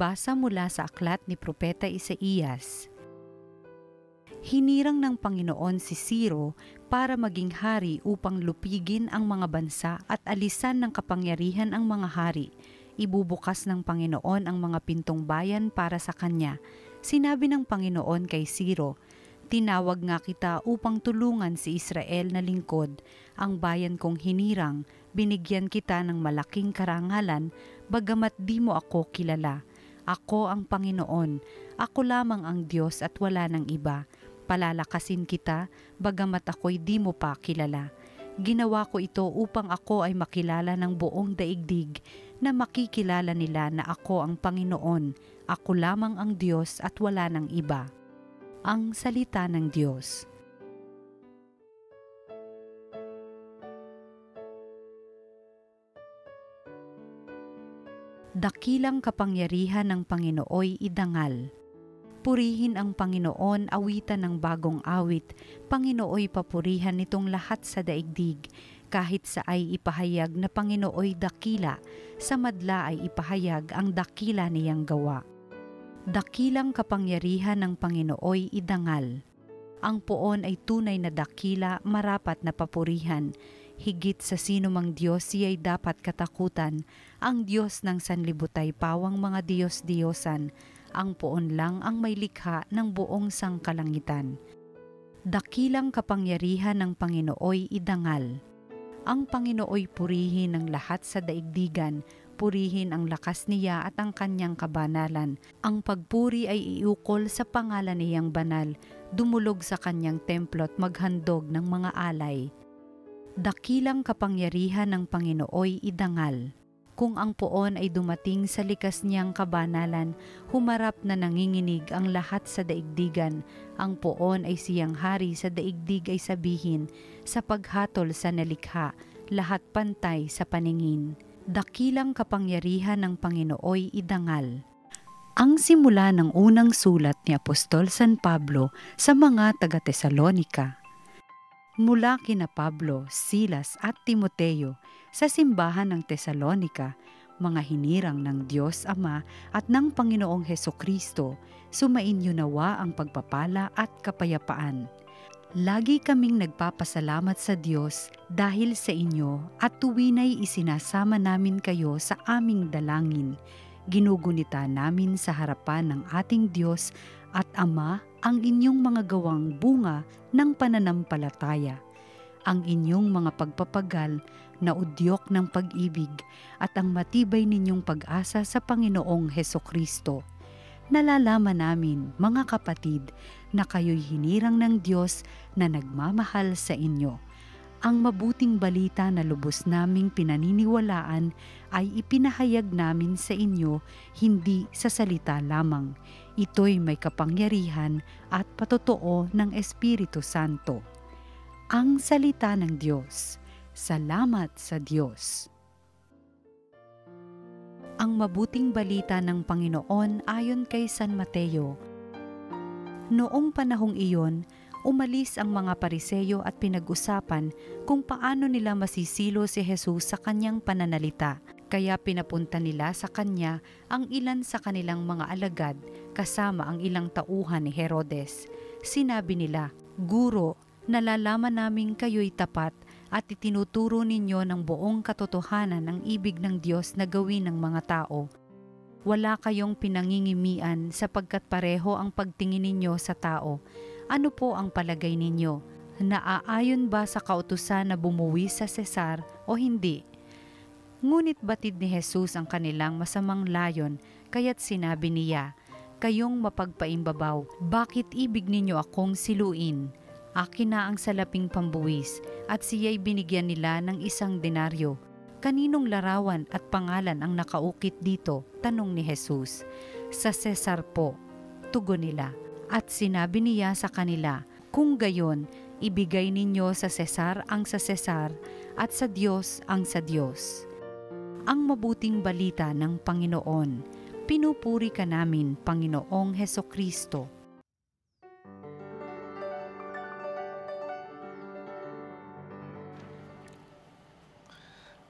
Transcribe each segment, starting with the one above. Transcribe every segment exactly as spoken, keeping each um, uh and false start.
Pagbasa mula sa aklat ni Propeta Isaias. Hinirang ng Panginoon si Ciro para maging hari upang lupigin ang mga bansa at alisan ng kapangyarihan ang mga hari. Ibubukas ng Panginoon ang mga pintong bayan para sa kanya. Sinabi ng Panginoon kay Ciro, "Tinawag nga kita upang tulungan si Israel na lingkod, ang bayan kong hinirang. Binigyan kita ng malaking karangalan, bagamat di mo ako kilala. Ako ang Panginoon, ako lamang ang Diyos at wala ng iba. Palalakasin kita, bagamat ako'y di mo pa kilala. Ginawa ko ito upang ako ay makilala ng buong daigdig, na makikilala nila na ako ang Panginoon, ako lamang ang Diyos at wala ng iba." Ang Salita ng Diyos. Dakilang kapangyarihan ng Panginooy idangal. Purihin ang Panginoon, awitan ng bagong awit, Panginooy papurihan nitong lahat sa daigdig. Kahit sa ay ipahayag na Panginooy dakila, sa madla ay ipahayag ang dakila niyang gawa. Dakilang kapangyarihan ng Panginooy idangal. Ang Poon ay tunay na dakila, marapat na papurihan. Higit sa sinumang Diyos siya'y dapat katakutan, ang Diyos ng sanlibutay pawang mga Diyos-Diyosan. Ang Poon lang ang may likha ng buong sangkalangitan. Dakilang kapangyarihan ng Panginooy idangal. Ang Panginooy purihin ng lahat sa daigdigan, purihin ang lakas niya at ang kanyang kabanalan. Ang pagpuri ay iukol sa pangalan niyang banal, dumulog sa kanyang templo at maghandog ng mga alay. Dakilang kapangyarihan ng Panginooy idangal. Kung ang Poon ay dumating sa likas niyang kabanalan, humarap na nanginginig ang lahat sa daigdigan. Ang Poon ay siyang hari sa daigdig ay sabihin, sa paghatol sa nalikha, lahat pantay sa paningin. Dakilang kapangyarihan ng Panginooy idangal. Ang simula ng unang sulat ni Apostol San Pablo sa mga taga-Tesalonica. Mula kina Pablo, Silas at Timoteo sa simbahan ng Tesalonica, mga hinirang ng Diyos Ama at ng Panginoong Jesucristo, sumainyo nawa ang pagpapala at kapayapaan. Lagi kaming nagpapasalamat sa Diyos dahil sa inyo at tuwinay isinasama namin kayo sa aming dalangin. Ginugunita namin sa harapan ng ating Diyos at Ama ang inyong mga gawang bunga ng pananampalataya, ang inyong mga pagpapagal na udyok ng pag-ibig at ang matibay ninyong pag-asa sa Panginoong Hesucristo. Nalalaman namin, mga kapatid, na kayo'y hinirang ng Diyos na nagmamahal sa inyo. Ang mabuting balita na lubos naming pinaniniwalaan ay ipinahayag namin sa inyo hindi sa salita lamang. Ito'y may kapangyarihan at patotoo ng Espiritu Santo. Ang Salita ng Diyos. Salamat sa Diyos. Ang mabuting balita ng Panginoon ayon kay San Mateo. Noong panahong iyon, umalis ang mga pariseyo at pinag-usapan kung paano nila masisilo si Jesus sa kanyang pananalita. Kaya pinapunta nila sa kanya ang ilan sa kanilang mga alagad kasama ang ilang tauhan ni Herodes. Sinabi nila, "Guro, nalalaman namin kayo'y tapat at itinuturo ninyo ng buong katotohanan ang ibig ng Diyos na gawin ng mga tao. Wala kayong pinangingimian sapagkat pareho ang pagtingin ninyo sa tao. Ano po ang palagay ninyo? Naaayon ba sa kautusan na bumuwi sa Cesar o hindi?" Ngunit batid ni Jesus ang kanilang masamang layon, kaya't sinabi niya, "Kayong mapagpaimbabaw, bakit ibig ninyo akong siluin? Akin na ang salaping pambuwis," at siya'y binigyan nila ng isang denaryo. "Kaninong larawan at pangalan ang nakaukit dito?" tanong ni Jesus. "Sa Cesar po," tugon nila. At sinabi niya sa kanila, "Kung gayon, ibigay ninyo sa Cesar ang sa Cesar at sa Diyos ang sa Diyos." Ang mabuting balita ng Panginoon. Pinupuri ka namin, Panginoong Jesucristo.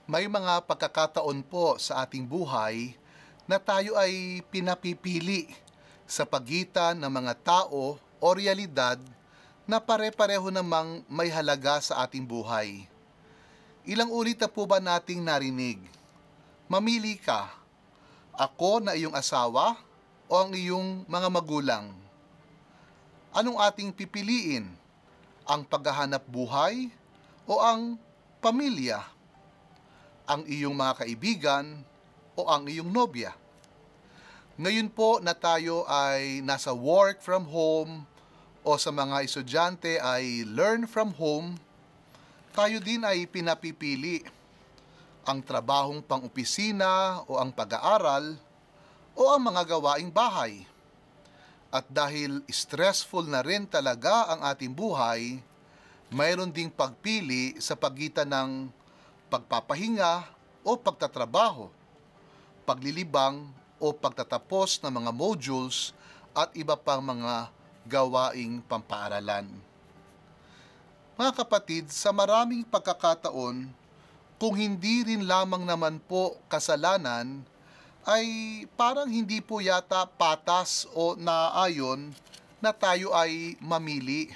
May mga pagkakataon po sa ating buhay na tayo ay pinapipili sa pagitan ng mga tao o realidad na pare-pareho namang may halaga sa ating buhay. Ilang ulit na po ba nating narinig? Mamili ka, ako na iyong asawa o ang iyong mga magulang? Anong ating pipiliin? Ang paghahanap buhay o ang pamilya? Ang iyong mga kaibigan o ang iyong nobya? Ngayon po na tayo ay nasa work from home o sa mga estudyante ay learn from home, tayo din ay pinapipili ang trabahong pang-opisina o ang pag-aaral o ang mga gawaing bahay. At dahil stressful na rin talaga ang ating buhay, mayroon ding pagpili sa pagitan ng pagpapahinga o pagtatrabaho, paglilibang o pagtatapos ng mga modules at iba pang mga gawaing pampaaralan. Mga kapatid, sa maraming pagkakataon, kung hindi rin lamang naman po kasalanan, ay parang hindi po yata patas o naayon na tayo ay mamili.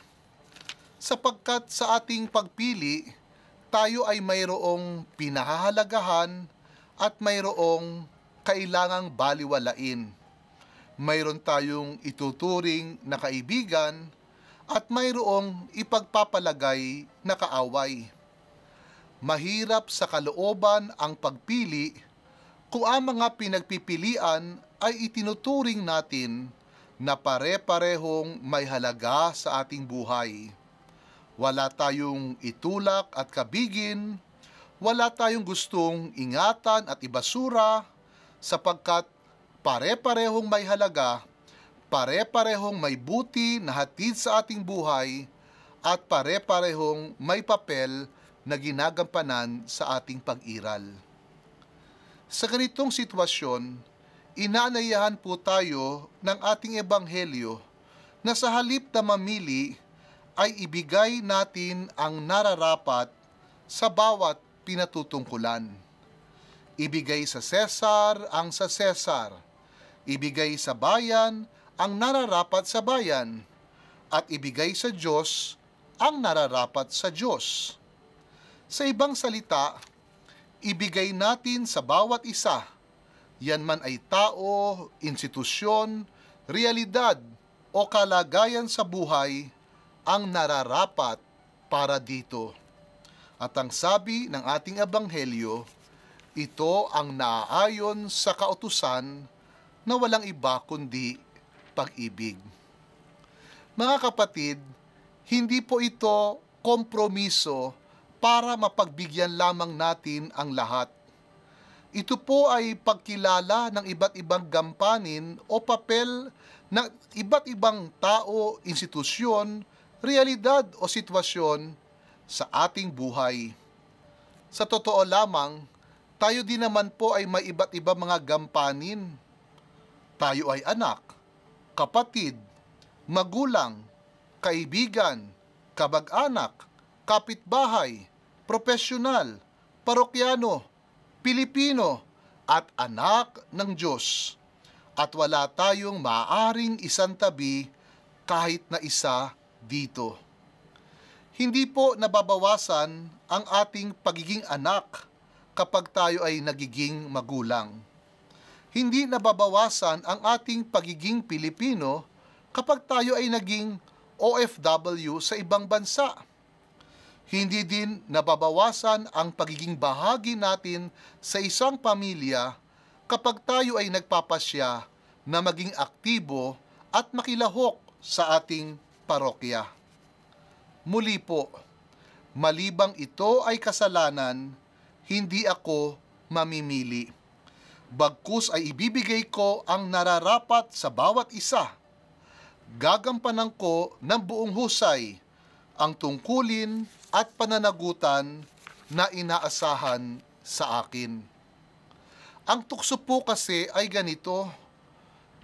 Sapagkat sa ating pagpili, tayo ay mayroong pinahahalagahan at mayroong kailangang baliwalain. Mayroon tayong ituturing na kaibigan at mayroong ipagpapalagay na kaaway. Mahirap sa kalooban ang pagpili kung ang mga pinagpipilian ay itinuturing natin na pare-parehong may halaga sa ating buhay. Wala tayong itulak at kabigin, wala tayong gustong ingatan at ibasura, sapagkat pare-parehong may halaga, pare-parehong may buti na hatid sa ating buhay, at pare-parehong may papel na ginagampanan sa ating pag-iral. Sa ganitong sitwasyon, inaanayahan po tayo ng ating ebanghelyo na sa halip na mamili ay ibigay natin ang nararapat sa bawat pinatutungkulan. Ibigay sa Cesar ang sa Cesar, ibigay sa bayan ang nararapat sa bayan, at ibigay sa Diyos ang nararapat sa Diyos. Sa ibang salita, ibigay natin sa bawat isa, yan man ay tao, institusyon, realidad o kalagayan sa buhay, ang nararapat para dito. At ang sabi ng ating ebanghelyo, ito ang naaayon sa kautusan na walang iba kundi pag-ibig. Mga kapatid, hindi po ito kompromiso para mapagbigyan lamang natin ang lahat. Ito po ay pagkilala ng iba't ibang gampanin o papel ng iba't ibang tao, institusyon, realidad o sitwasyon sa ating buhay. Sa totoo lamang, tayo din naman po ay may iba't iba mga gampanin. Tayo ay anak, kapatid, magulang, kaibigan, kabag-anak, kapitbahay, profesional, parokyano, Pilipino, at anak ng Diyos. At wala tayong maaaring isantabi kahit na isa dito. Hindi po nababawasan ang ating pagiging anak kapag tayo ay nagiging magulang. Hindi nababawasan ang ating pagiging Pilipino kapag tayo ay naging O F W sa ibang bansa. Hindi din nababawasan ang pagiging bahagi natin sa isang pamilya kapag tayo ay nagpapasya na maging aktibo at makilahok sa ating parokya. Muli po, malibang ito ay kasalanan, hindi ako mamimili. Bagkus ay ibibigay ko ang nararapat sa bawat isa. Gagampanan ko ng buong husay ang tungkulin at pananagutan na inaasahan sa akin. Ang tukso po kasi ay ganito,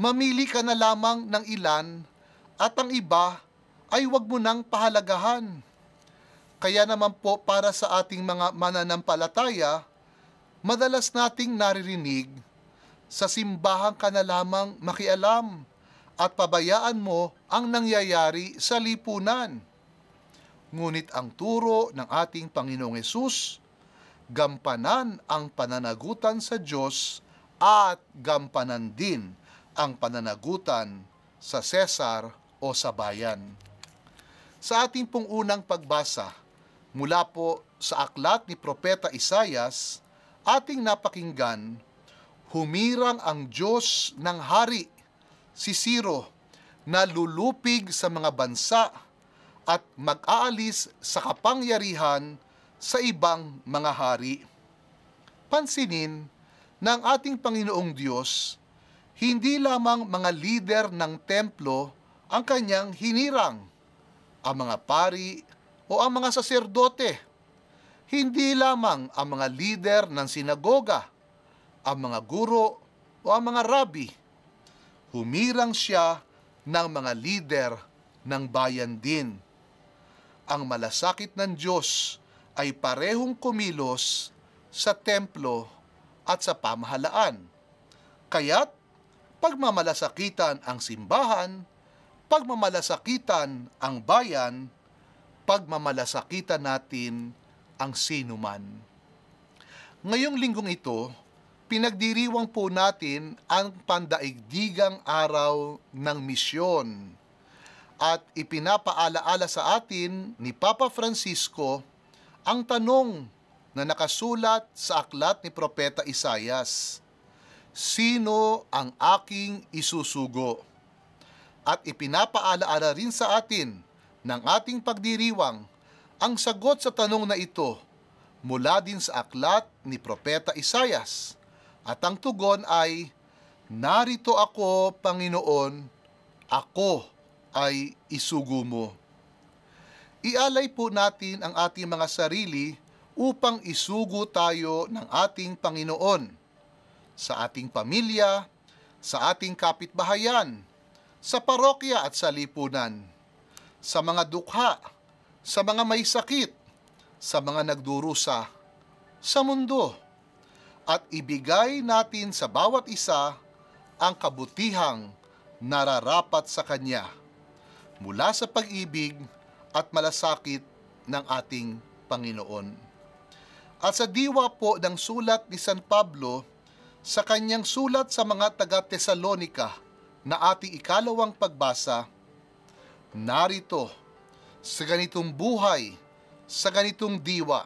mamili ka na lamang ng ilan at ang iba ay huwag mo nang pahalagahan. Kaya naman po para sa ating mga mananampalataya, madalas nating naririnig sa simbahan ka na lamang makialam at pabayaan mo ang nangyayari sa lipunan. Ngunit ang turo ng ating Panginoong Hesus, gampanan ang pananagutan sa Diyos at gampanan din ang pananagutan sa Cesar o sa bayan. Sa ating pong unang pagbasa, mula po sa aklat ni Propeta Isaias, ating napakinggan, humirang ang Diyos ng hari, si Ciro, na lulupig sa mga bansa at mag-aalis sa kapangyarihan sa ibang mga hari. Pansinin ng ating Panginoong Diyos, hindi lamang mga lider ng templo ang kanyang hinirang, ang mga pari o ang mga saserdote. Hindi lamang ang mga lider ng sinagoga, ang mga guro o ang mga rabi. Humirang siya ng mga lider ng bayan din. Ang malasakit ng Diyos ay parehong kumilos sa templo at sa pamahalaan. Kaya't pagmamalasakitan ang simbahan, pagmamalasakitan ang bayan, pagmamalasakitan natin ang sinuman. Ngayong linggong ito, pinagdiriwang po natin ang pandaigdigang araw ng misyon at ipinapaalaala sa atin ni Papa Francisco ang tanong na nakasulat sa aklat ni Propeta Isaias, sino ang aking isusugo? At ipinapaalaala rin sa atin ng ating pagdiriwang ang sagot sa tanong na ito mula din sa aklat ni Propeta Isaias. At ang tugon ay, narito ako, Panginoon, ako ay isugo mo. Ialay po natin ang ating mga sarili upang isugo tayo ng ating Panginoon sa ating pamilya, sa ating kapitbahayan, sa parokya at sa lipunan, sa mga dukha, sa mga may sakit, sa mga nagdurusa, sa mundo, at ibigay natin sa bawat isa ang kabutihang nararapat sa Kanya mula sa pag-ibig at malasakit ng ating Panginoon. At sa diwa po ng sulat ni San Pablo sa kanyang sulat sa mga taga-Tesalonica na ating ikalawang pagbasa, narito, sa ganitong buhay, sa ganitong diwa,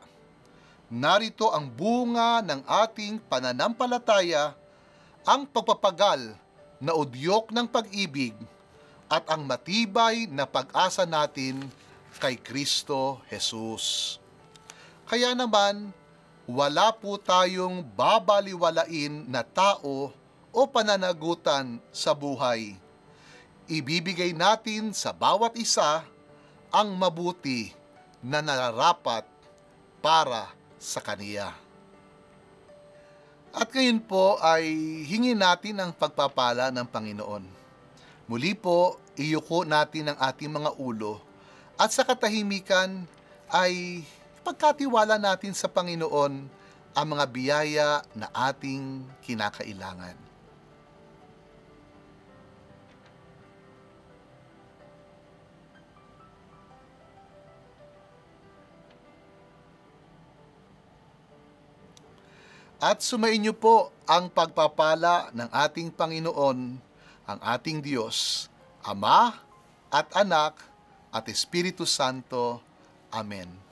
narito ang bunga ng ating pananampalataya, ang pagpapagal na udyok ng pag-ibig at ang matibay na pag-asa natin kay Kristo Jesus. Kaya naman, wala po tayong babaliwalain na tao o pananagutan sa buhay. Ibibigay natin sa bawat isa ang mabuti na nararapat para sa Kaniya. At ngayon po ay hingin natin ang pagpapala ng Panginoon. Muli po, iyuko natin ang ating mga ulo at sa katahimikan ay pagkatiwala natin sa Panginoon ang mga biyaya na ating kinakailangan. At sumainyo po ang pagpapala ng ating Panginoon, ang ating Diyos, Ama at Anak at Espiritu Santo. Amen.